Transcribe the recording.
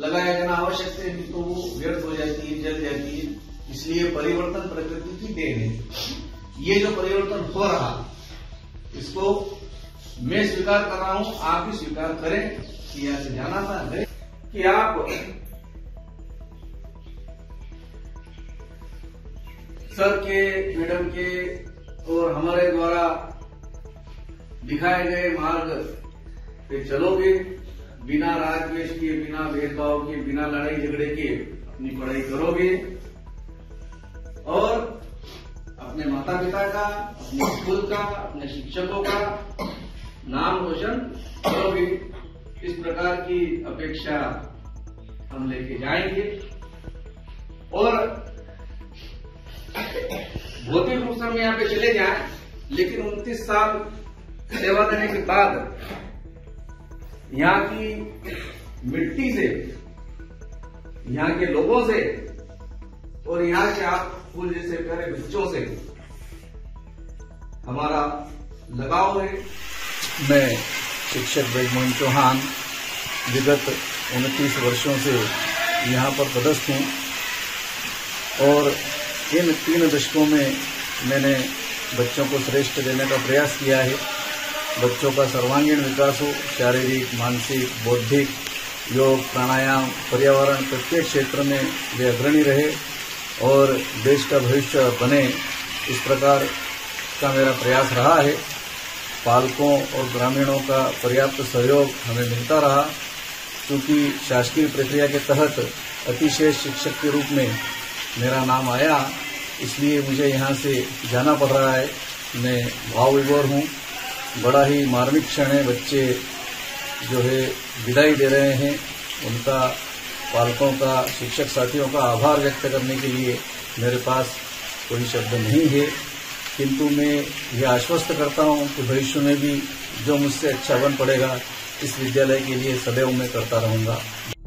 लगाया जाना आवश्यक है, नहीं तो वो व्यर्थ हो जाती है, जल जाती है। इसलिए परिवर्तन प्रकृति की देन है। ये जो परिवर्तन हो रहा इसको मैं स्वीकार कर रहा हूं, आप भी स्वीकार करें कि यहां से जाना था कि आप सर के, मैडम के और हमारे द्वारा दिखाए गए मार्ग पे चलोगे, बिना राग द्वेष किए, बिना भेदभाव के, बिना लड़ाई झगड़े के अपनी पढ़ाई करोगे और अपने माता पिता का, अपने स्कूल का, अपने शिक्षकों का नाम रोशन करोगे। इस प्रकार की अपेक्षा हम लेके जाएंगे। और भौतिक रूप से हम यहाँ पे चले जाए, लेकिन 29 साल सेवा देने के बाद यहाँ की मिट्टी से, यहाँ के लोगों से और यहाँ के आप फूल जैसे प्यारे बच्चों से हमारा लगाव है। मैं शिक्षक बृजमोहन चौहान विगत 29 वर्षों से यहाँ पर पदस्थ हूँ और इन 3 दशकों में मैंने बच्चों को श्रेष्ठ देने का प्रयास किया है। बच्चों का सर्वांगीण विकास हो, शारीरिक, मानसिक, बौद्धिक, योग, प्राणायाम, पर्यावरण, प्रत्येक क्षेत्र में वे अग्रणी रहे और देश का भविष्य बने, इस प्रकार का मेरा प्रयास रहा है। पालकों और ग्रामीणों का पर्याप्त सहयोग हमें मिलता रहा, क्योंकि शासकीय प्रक्रिया के तहत अतिशेष शिक्षक के रूप में मेरा नाम आया, इसलिए मुझे यहाँ से जाना पड़ रहा है। मैं भाव विभोर हूँ। बड़ा ही मार्मिक क्षण है, बच्चे जो है विदाई दे रहे हैं। उनका, पालकों का, शिक्षक साथियों का आभार व्यक्त करने के लिए मेरे पास कोई शब्द नहीं है, किंतु मैं यह आश्वस्त करता हूँ कि भविष्य में भी जो मुझसे अच्छा बन पड़ेगा इस विद्यालय के लिए सदैव मैं करता रहूँगा।